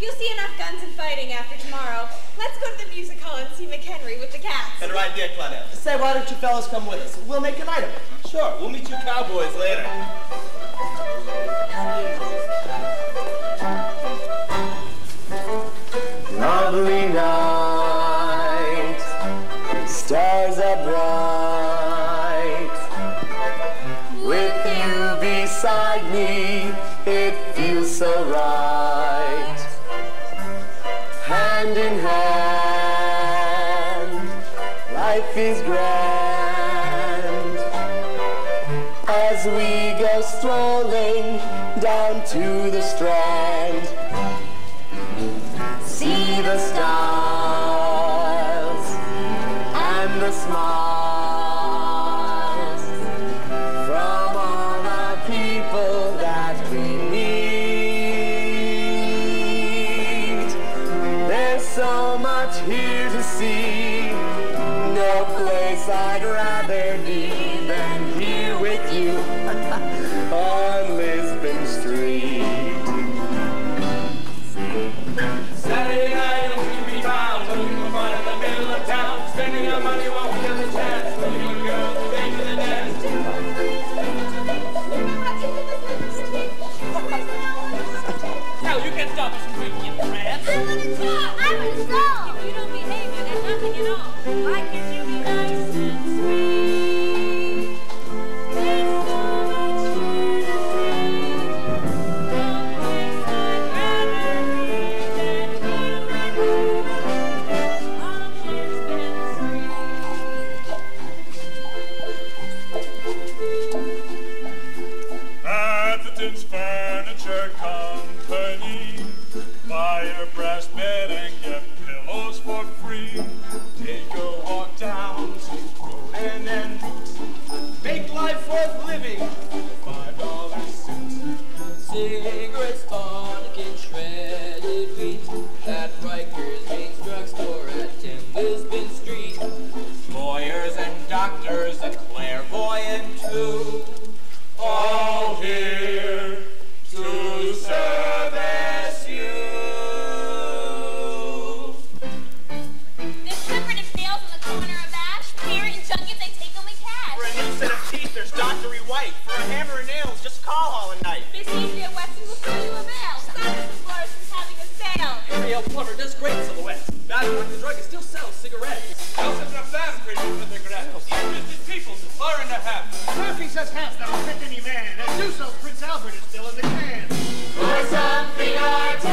You'll see enough guns and fighting after tomorrow. Let's go to the music hall and see McHenry with the cats. And right there, Claudette. Say, why don't you fellas come with us? We'll make a night of it. Sure, we'll meet you cowboys later. Lovely night, stars are bright. With you beside me, it feels so right. Hand in hand, life is grand. As we go strolling down to the Strand, see the stars and the smiles from all the people that we meet. There's so much here to see, no place I'd rather be than here with you on Lisbon Street. Saturday night and we'd be bound, but we were fun in the middle of town, spending our money while we had the chance, but we were girls who came to the dance. Hell, you can't stop us from drinking, Brad. I want to talk. I want to go. If you don't behave, you get nothing at all. Why can't you be nice and sweet? Half that will fit any man, and do so Prince Albert is still in the can. For something I